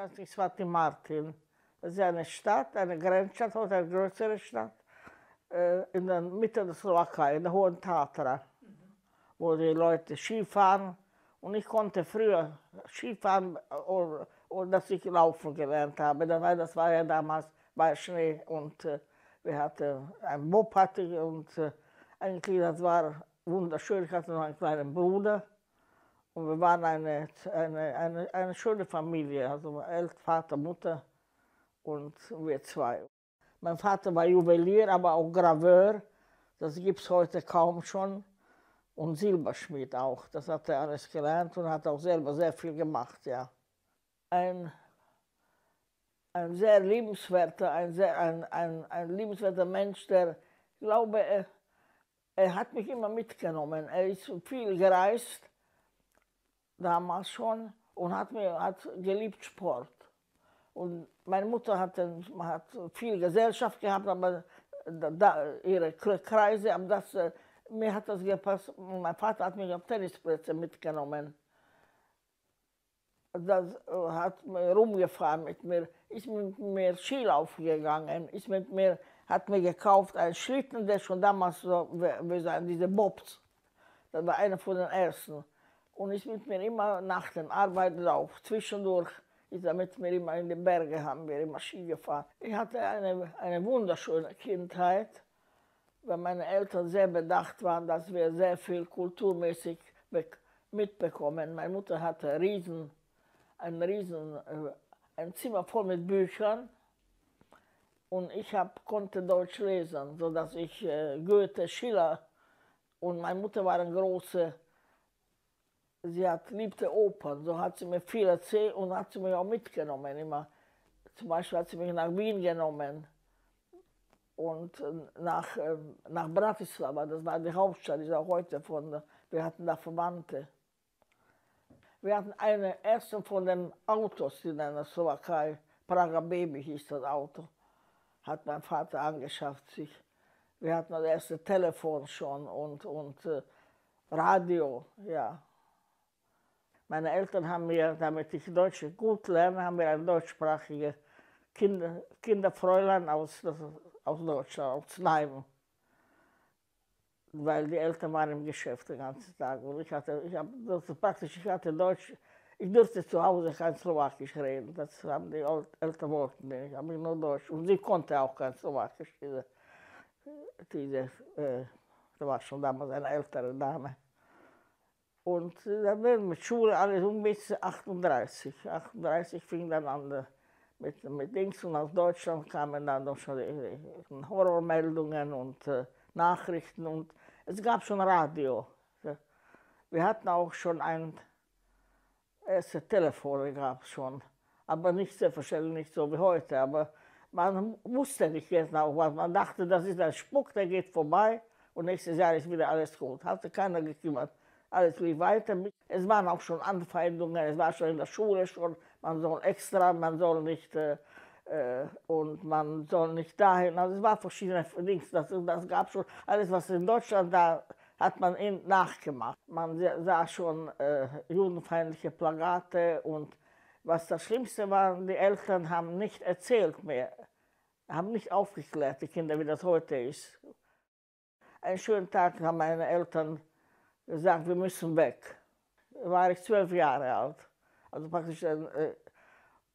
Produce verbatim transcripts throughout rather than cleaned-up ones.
Stadt ist Sankt Martin. Das ist eine Stadt, eine Grenzstadt, also eine größere Stadt, in der Mitte der Slowakei, in der Hohen Tatra, mhm. wo die Leute Skifahren. Und ich konnte früher Skifahren, ohne dass ich laufen gelernt habe. Das war ja damals bei Schnee und äh, wir hatten ein Moped und äh, eigentlich das war wunderschön. Ich hatte noch einen kleinen Bruder und wir waren eine, eine, eine, eine schöne Familie, also Eltern, Vater, Mutter und wir zwei. Mein Vater war Juwelier, aber auch Graveur, das gibt es heute kaum schon. Und Silberschmied auch, das hat er alles gelernt und hat auch selber sehr viel gemacht, ja. Ein, ein sehr liebenswerter, ein, sehr, ein, ein, ein liebenswerter Mensch, der, ich glaube, er, er hat mich immer mitgenommen. Er ist viel gereist, damals schon, und hat, mir, hat geliebt Sport. Und meine Mutter hat, hat viel Gesellschaft gehabt, aber da, ihre Kreise, aber das... Mir hat das gepasst, mein Vater hat mich auf Tennisplätze mitgenommen. Das hat mich rumgefahren mit mir, ist mit mir Skilaufen gegangen, ist mit mir, hat mir gekauft einen Schlitten, der schon damals so, wir sagen, diese Bobs, das war einer von den ersten. Und ist mit mir immer nach den Arbeiten drauf, zwischendurch, ist er mit mir immer in die Berge, haben wir immer Ski gefahren. Ich hatte eine, eine wunderschöne Kindheit. Weil meine Eltern sehr bedacht waren, dass wir sehr viel kulturmäßig mitbekommen. Meine Mutter hatte ein riesen, ein riesen, ein Zimmer voll mit Büchern und ich hab, konnte Deutsch lesen, sodass ich äh, Goethe, Schiller und meine Mutter war eine große, sie hat, liebte Opern, so hat sie mir viel erzählt und hat sie mich auch mitgenommen immer. Zum Beispiel hat sie mich nach Wien genommen. Und nach, nach Bratislava, das war die Hauptstadt, ist auch heute von, wir hatten da Verwandte. Wir hatten einen ersten von den Autos in der Slowakei, Praga Baby hieß das Auto, hat mein Vater angeschafft sich. Wir hatten das erste Telefon schon und, und äh, Radio, ja. Meine Eltern haben mir, damit ich Deutsch gut lerne, haben mir ein deutschsprachige Kinder, Kinderfräulein aus das, aus Deutschland, aus Neum, weil die Eltern waren im Geschäft den ganzen Tag und ich hatte, ich habe praktisch, ich hatte Deutsch, ich durfte zu Hause kein Slowakisch reden, das haben die Eltern wollten nicht, ich habe nur Deutsch und sie konnte auch kein Slowakisch, diese, diese äh, da war schon damals eine ältere Dame. Und dann werden mit Schule alles um bis achtunddreißig, achtunddreißig fing dann an, Mit, mit Dings und aus Deutschland kamen dann doch schon Horrormeldungen und äh, Nachrichten und es gab schon Radio. Wir hatten auch schon ein erstes Telefon, gab schon, aber nicht selbstverständlich, nicht so wie heute, aber man wusste nicht jetzt noch was, man dachte, das ist ein Spuck, der geht vorbei und nächstes Jahr ist wieder alles gut. Hatte keiner gekümmert, alles lief weiter. Es waren auch schon Anfeindungen, es war schon in der Schule schon, man soll extra, man soll nicht äh, und man soll nicht dahin. Also es waren verschiedene Dinge, das, das gab schon alles, was in Deutschland da hat man eben nachgemacht. Man sah schon äh, judenfeindliche Plakate und was das Schlimmste war, die Eltern haben nicht erzählt mehr, haben nicht aufgeklärt, die Kinder, wie das heute ist. Einen schönen Tag haben meine Eltern gesagt, wir müssen weg. Da war ich zwölf Jahre alt. Also praktisch, äh,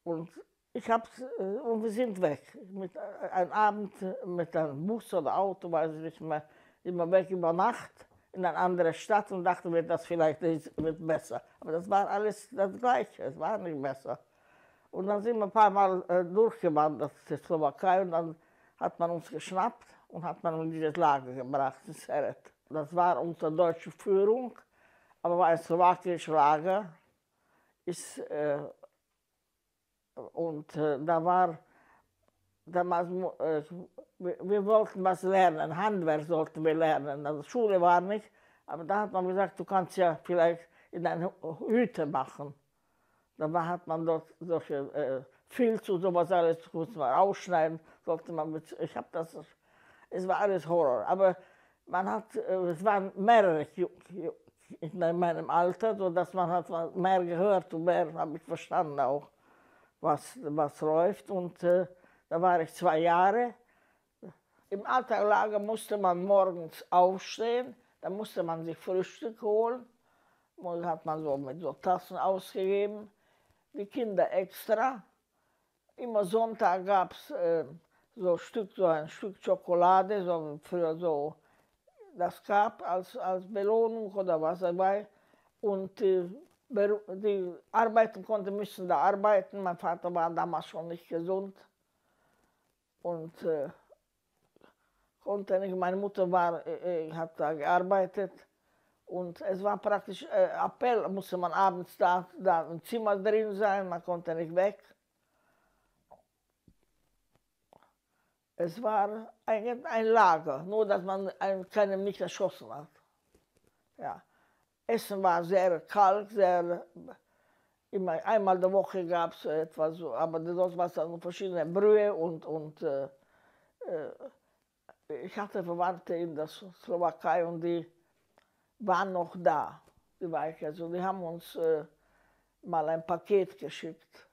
und ich hab's, äh, und wir sind weg. Mit, äh, ein Abend mit einem Bus oder Auto, weiß ich nicht mehr, immer weg über Nacht in eine andere Stadt und dachten wir, das vielleicht ist, wird besser. Aber das war alles das Gleiche, es war nicht besser. Und dann sind wir ein paar Mal äh, durchgewandert zur Slowakei und dann hat man uns geschnappt und hat man in dieses Lager gebracht, in Seret. Das war unter deutscher Führung, aber war ein slowakisches Lager. Ist, äh, und äh, da war, damals, äh, wir, wir wollten was lernen, Handwerk sollten wir lernen, also Schule war nicht, aber da hat man gesagt, du kannst ja vielleicht in eine Hütte machen. Da hat man dort solche äh, Filz und sowas alles, kurz mal ausschneiden, sollte man mit, ich habe das, es war alles Horror, aber man hat, äh, es waren mehrere in meinem Alter, sodass man hat mehr gehört und mehr habe ich verstanden auch. was, was läuft. Und äh, da war ich zwei Jahre. Im Alltagslager musste man morgens aufstehen, dann musste man sich Frühstück holen. Und hat man so mit so Tassen ausgegeben, die Kinder extra. Immer Sonntag gab es äh, so, so ein Stück Schokolade, so früher so, das gab als, als Belohnung oder was dabei. Und äh, die arbeiten konnten, müssen da arbeiten. Mein Vater war damals schon nicht gesund und äh, konnte nicht. Meine Mutter war, äh, hat da gearbeitet. Und es war praktisch äh, Appell, musste man abends da, da im Zimmer drin sein, man konnte nicht weg. Es war eigentlich ein Lager, nur dass man einen, keinen nicht erschossen hat. Ja. Essen war sehr kalt, sehr, immer, einmal in der Woche gab es etwas, aber sonst war es dann verschiedene Brühe und, und äh, äh, ich hatte Verwandte in der Slowakei und die waren noch da, die Weichen. Also die haben uns äh, mal ein Paket geschickt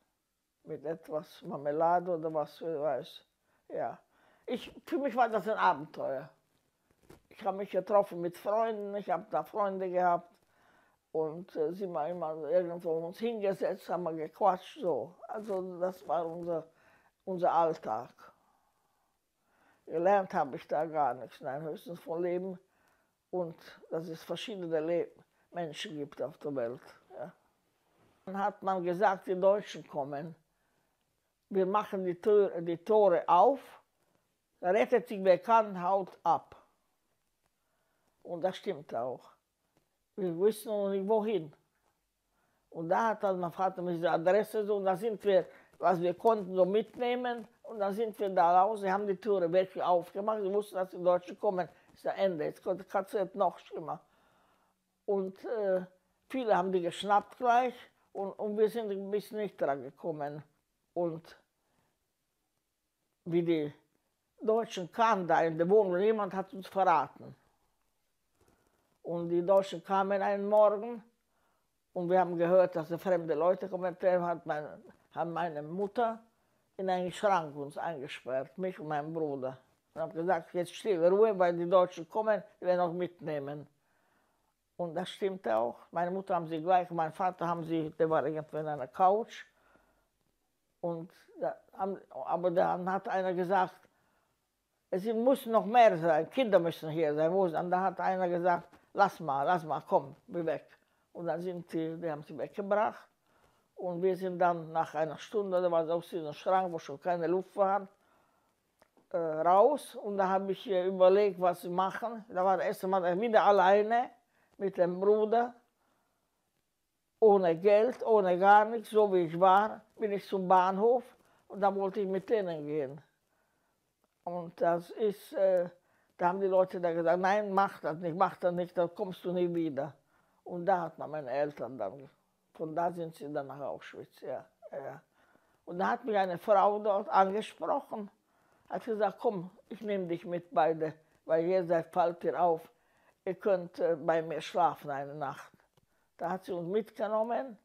mit etwas Marmelade oder was, ich weiß. Ja. Ich, für mich war das ein Abenteuer. Ich habe mich getroffen mit Freunden, ich habe da Freunde gehabt und äh, sind wir immer irgendwo uns hingesetzt, haben wir gequatscht, so. Also das war unser, unser Alltag. Gelernt habe ich da gar nichts, nein, höchstens von Leben und dass es verschiedene Le Menschen gibt auf der Welt. Ja. Dann hat man gesagt, die Deutschen kommen. Wir machen die, Tür, die Tore auf, da rettet sich wer kann, haut ab. Und das stimmt auch. Wir wussten noch nicht, wohin. Und da hat dann mein Vater mit dieser Adresse so, und da sind wir, was wir konnten, so mitnehmen. Und dann sind wir da raus, sie haben die Türe wirklich aufgemacht. Sie wussten, dass die Deutschen kommen. Das ist das Ende, jetzt kommt die Katze noch schlimmer. Und äh, viele haben die geschnappt gleich. Und, und wir sind bis nicht dran gekommen. Und wie die Deutschen kamen da in der Wohnung, niemand hat uns verraten. Und die Deutschen kamen einen Morgen und wir haben gehört, dass fremde Leute kommen. Dann hat meine, haben meine Mutter in einen Schrank uns eingesperrt, mich und meinen Bruder. Und haben gesagt, jetzt stille Ruhe, weil die Deutschen kommen, die werden auch mitnehmen. Und das stimmte auch. Meine Mutter haben sie gleich, mein Vater haben sie, der war irgendwo in einer Couch. Und da haben, aber dann hat einer gesagt, es müssen noch mehr sein, Kinder müssen hier sein. Und da hat einer gesagt, lass mal, lass mal, komm, wir weg. Und dann sind sie, die haben sie weggebracht. Und wir sind dann nach einer Stunde, da war es aus diesem Schrank, wo schon keine Luft war, äh, raus. Und da habe ich äh, überlegt, was wir machen. Da war das erste Mal wieder alleine mit dem Bruder. Ohne Geld, ohne gar nichts, so wie ich war, bin ich zum Bahnhof. Und da wollte ich mit denen gehen. Und das ist... Äh, Da haben die Leute da gesagt, nein, mach das nicht, mach das nicht, dann kommst du nie wieder. Und da hat man meine Eltern dann, von da sind sie dann nach Auschwitz, ja, ja. Und da hat mich eine Frau dort angesprochen, hat gesagt, komm, ich nehme dich mit beide, weil ihr seid, fallt ihr auf, ihr könnt äh, bei mir schlafen eine Nacht. Da hat sie uns mitgenommen,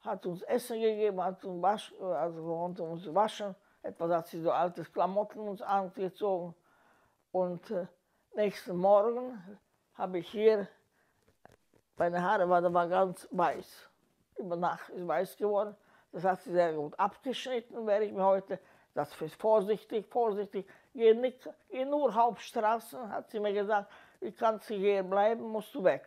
hat uns Essen gegeben, hat uns, wasch, also konnte uns waschen, etwas hat sie so altes Klamotten uns angezogen. Und äh, nächsten Morgen habe ich hier, meine Haare waren war ganz weiß. Über Nacht ist weiß geworden. Das hat sie sehr gut abgeschnitten, wäre ich mir heute. Das ist vorsichtig, vorsichtig. Geh, nicht, geh nur Hauptstraßen, hat sie mir gesagt. Ich kann hier bleiben, musst du weg.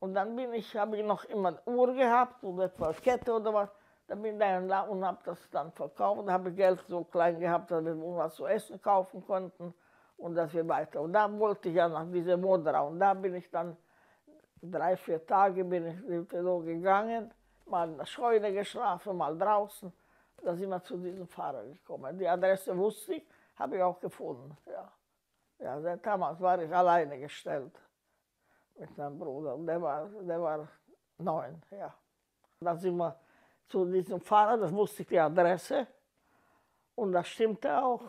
Und dann bin ich, habe ich noch immer eine Uhr gehabt oder etwas Kette oder was. Dann bin ich da und habe das dann verkauft. Da habe ich Geld so klein gehabt, dass wir irgendwas zu essen kaufen konnten und dass wir weiter. Und da wollte ich ja nach dieser Modra. Und da bin ich dann drei, vier Tage bin ich so gegangen, mal in der Scheune geschlafen, mal draußen. Da sind wir zu diesem Fahrer gekommen. Die Adresse wusste ich, habe ich auch gefunden. Ja, ja, seit damals war ich alleine gestellt mit meinem Bruder. Und der war, der war neun, ja. Da sind wir zu diesem Fahrer, das wusste ich die Adresse. Und das stimmte auch.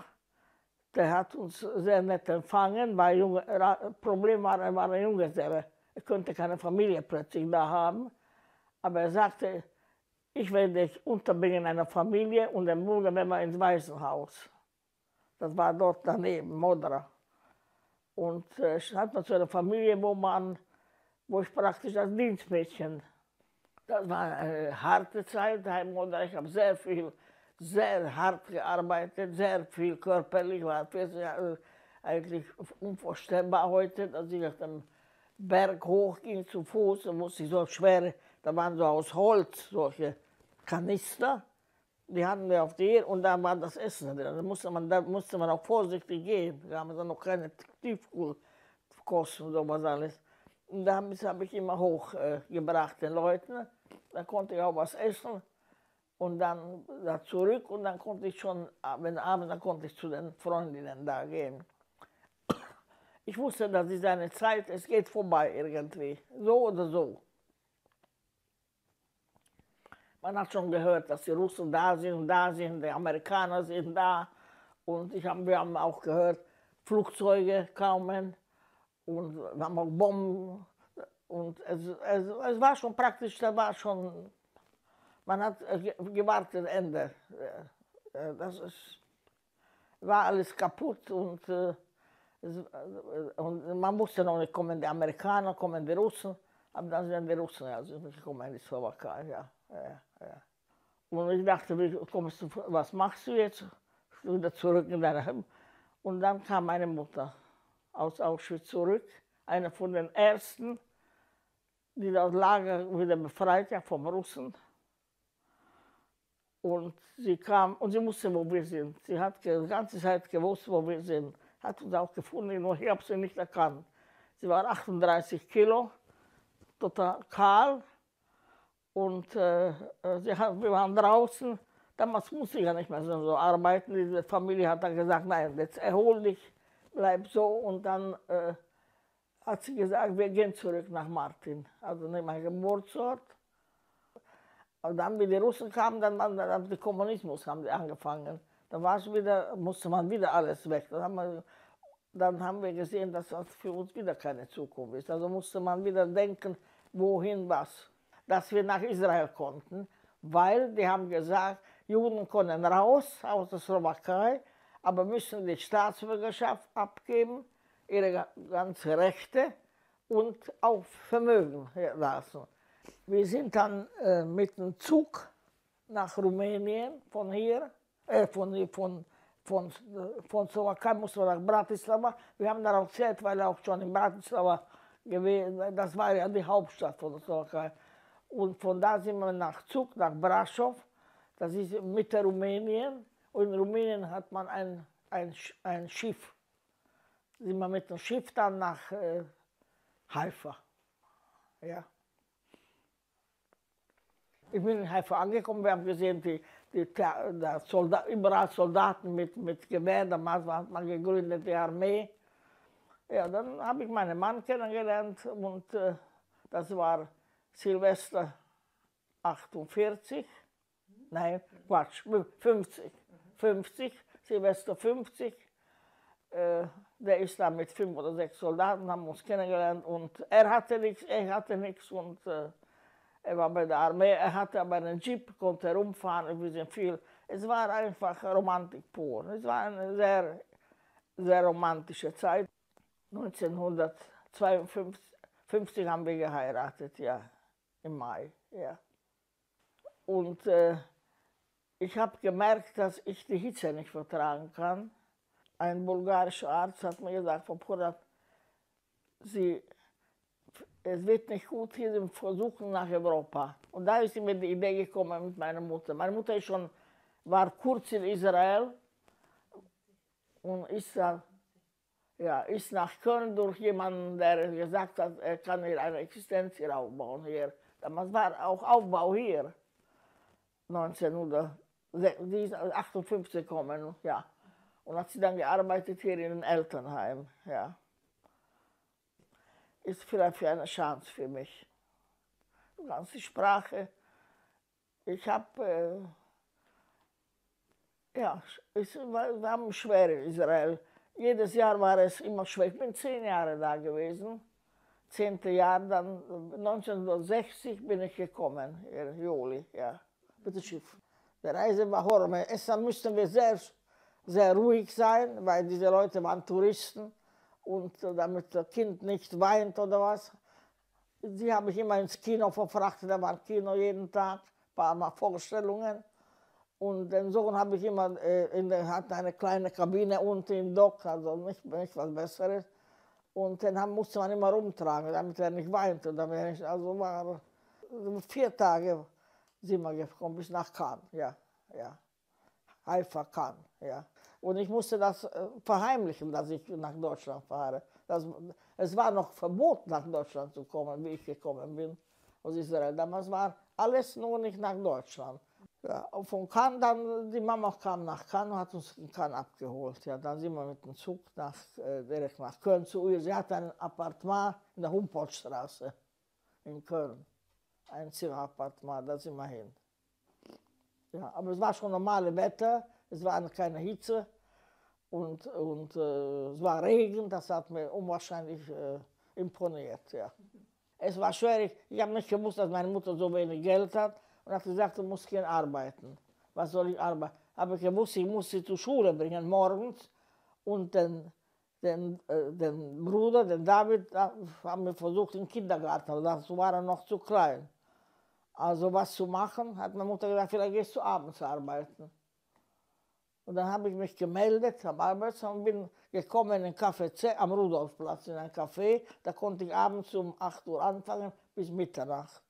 Der hat uns sehr nett empfangen, weil das Problem war, er war ein Junggeselle. Er konnte keine Familie plötzlich da haben. Aber er sagte, Ich werde dich unterbringen in einer Familie und dem Bruder werden wir ins Waisenhaus. Das war dort daneben, Modra. Und ich äh, hatte so eine Familie, wo, man, wo ich praktisch als Dienstmädchen. Das war eine harte Zeit in Modra. Ich habe sehr viel, sehr hart gearbeitet, sehr viel körperlich. War also eigentlich unvorstellbar heute, dass ich auf dem Berg hochging zu Fuß und musste ich so schwere, da waren so aus Holz solche Kanister, die hatten wir auf die Ehe und da war das Essen drin. Da musste man, da musste man auch vorsichtig gehen, da haben wir dann noch keine Tiefkühlkosten und sowas alles. Und da habe ich immer hochgebracht äh, den Leuten, da konnte ich auch was essen und dann da zurück und dann konnte ich schon, wenn abends, dann konnte ich zu den Freundinnen da gehen. Ich wusste, dass es eine Zeit, es geht vorbei irgendwie, so oder so. Man hat schon gehört, dass die Russen da sind und da sind, die Amerikaner sind da. Und ich hab, wir haben auch gehört, Flugzeuge kamen und wir haben auch Bomben. Und es, es, es war schon praktisch, da war schon, man hat gewartet, Ende. Das ist, war alles kaputt und Und man wusste noch nicht, kommen die Amerikaner, kommen die Russen. Aber dann sind die Russen, also ich komme in die Slowakei, ja, ja, ja. Und ich dachte, wie kommst du, was machst du jetzt? Wieder zurück in deine Heimat. Und dann kam meine Mutter aus Auschwitz zurück. Eine von den ersten, die das Lager wieder befreit, ja, vom Russen. Und sie kam, und sie wusste, wo wir sind. Sie hat die ganze Zeit gewusst, wo wir sind. Hat uns auch gefunden, nur ich habe sie nicht erkannt. Sie war achtunddreißig Kilo, total kahl. Und äh, sie hat, wir waren draußen. Damals musste ich ja nicht mehr so arbeiten. Diese Familie hat dann gesagt, nein, jetzt erhol dich, bleib so. Und dann äh, hat sie gesagt, wir gehen zurück nach Martin, also nicht mein Geburtsort. Und dann, wie die Russen kamen, dann haben die Kommunismus haben die angefangen. Dann war's wieder, musste man wieder alles weg. Dann haben, wir, dann haben wir gesehen, dass das für uns wieder keine Zukunft ist. Also musste man wieder denken, wohin was. Dass wir nach Israel konnten, weil die haben gesagt, Juden können raus aus der Slowakei, aber müssen die Staatsbürgerschaft abgeben, ihre ganzen Rechte und auch Vermögen lassen. Wir sind dann äh, mit dem Zug nach Rumänien von hier. Äh, von, von, von, von Slowakei mussten wir nach Bratislava. Wir haben darauf Zeit, weil auch schon in Bratislava gewesen, das war ja die Hauptstadt von der Slowakei. Und von da sind wir nach Zug, nach Brasov, das ist Mitte Rumänien. Und in Rumänien hat man ein, ein, ein Schiff. Sind wir mit dem Schiff dann nach äh, Haifa. Ja. Ich bin in Haifa angekommen, wir haben gesehen, die Die, die Soldat, überall Soldaten mit, mit Gewehr, damals hat man gegründet, die Armee. Ja, dann habe ich meinen Mann kennengelernt und äh, das war Silvester achtundvierzig, nein, Quatsch, fünfzig, fünfzig, Silvester fünfzig. Äh, der ist dann mit fünf oder sechs Soldaten, haben uns kennengelernt und er hatte nichts, ich hatte nichts und äh, er war bei der Armee, er hatte aber einen Jeep, konnte herumfahren und wir sind viel. Es war einfach Romantik pur. Es war eine sehr, sehr romantische Zeit. neunzehnhundertzweiundfünfzig haben wir geheiratet, ja, im Mai. Ja. Und äh, ich habe gemerkt, dass ich die Hitze nicht vertragen kann. Ein bulgarischer Arzt hat mir gesagt, Frau Porat, Sie es wird nicht gut hier, wir versuchen nach Europa. Und da ist mir die Idee gekommen mit meiner Mutter. Meine Mutter ist schon, war kurz in Israel und ist, da, ja, ist nach Köln durch jemanden, der gesagt hat, er kann hier eine Existenz hier aufbauen. Hier. Damals war auch Aufbau hier, neunzehnhundertachtundfünfzig gekommen. Ja. Und hat sie dann gearbeitet hier in einem Elternheim. Ja. Ist vielleicht eine Chance für mich. Die ganze Sprache. Ich habe, äh, ja, es war, wir haben schwer in Israel. Jedes Jahr war es immer schwer. Ich bin zehn Jahre da gewesen. Zehnte Jahr, dann neunzehnhundertsechzig bin ich gekommen, im Juli, ja. mit dem Schiff. Die Reise war Horror. Erstmal mussten wir sehr, sehr ruhig sein, weil diese Leute waren Touristen. Und damit das Kind nicht weint oder was. Die habe ich immer ins Kino verfrachtet, da war Kino jeden Tag, ein paar Mal Vorstellungen. Und den Sohn habe ich immer, äh, in der, hatte eine kleine Kabine unten im Dock, also nicht, nicht was Besseres. Und den haben, musste man immer rumtragen, damit er nicht weinte. Damit er nicht, also war vier Tage sind wir gekommen, bis nach Köln, ja, ja. Haifa, Köln, ja. Und ich musste das äh, verheimlichen, dass ich nach Deutschland fahre. Das, es war noch verboten, nach Deutschland zu kommen, wie ich gekommen bin aus Israel. Damals war alles nur nicht nach Deutschland. Ja, von Cannes, dann, die Mama kam nach Cannes und hat uns in Cannes abgeholt. Ja, dann sind wir mit dem Zug nach, äh, direkt nach Köln zu ihr. Sie hatte ein Appartement in der Humboldtstraße in Köln. Ein Zimmerappartement, da sind wir hin. Ja, aber es war schon normales Wetter, es war keine Hitze und, und äh, es war Regen, das hat mir unwahrscheinlich äh, imponiert. Ja. Es war schwierig, ich habe nicht gewusst, dass meine Mutter so wenig Geld hat. Und hat gesagt, du musst gehen arbeiten. Was soll ich arbeiten? Aber ich wusste, ich muss sie zur Schule bringen morgens. Und den, den, äh, den Bruder, den David, haben wir versucht im Kindergarten, aber dazu war er noch zu klein. Also was zu machen, hat meine Mutter gesagt, vielleicht gehst du abends arbeiten. Und dann habe ich mich gemeldet am Arbeitsamt und bin gekommen in den Café C am Rudolfplatz, in ein Café. Da konnte ich abends um acht Uhr anfangen bis Mitternacht.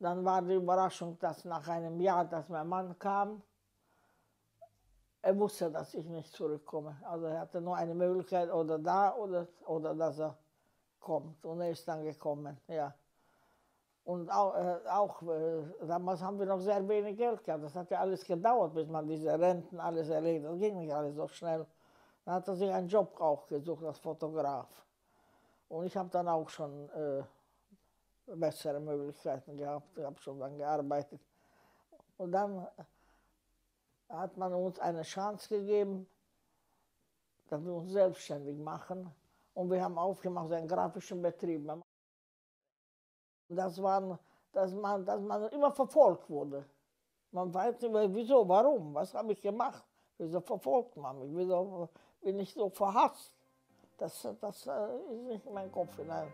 Dann war die Überraschung, dass nach einem Jahr, dass mein Mann kam, er wusste, dass ich nicht zurückkomme. Also er hatte nur eine Möglichkeit, oder da, oder, oder dass er kommt. Und er ist dann gekommen, ja. Und auch, äh, auch äh, damals haben wir noch sehr wenig Geld gehabt. Das hat ja alles gedauert, bis man diese Renten alles erledigt. Das ging nicht alles so schnell. Dann hat er sich einen Job auch gesucht als Fotograf. Und ich habe dann auch schon... Äh, bessere Möglichkeiten gehabt, ich habe schon dann gearbeitet. Und dann hat man uns eine Chance gegeben, dass wir uns selbstständig machen. Und wir haben aufgemacht einen grafischen Betrieb. Das waren, dass man, dass man immer verfolgt wurde. Man weiß nicht, wieso, warum, was habe ich gemacht? Wieso verfolgt man mich? Wieso bin ich so verhasst? Das, das ist nicht in meinen Kopf hinein.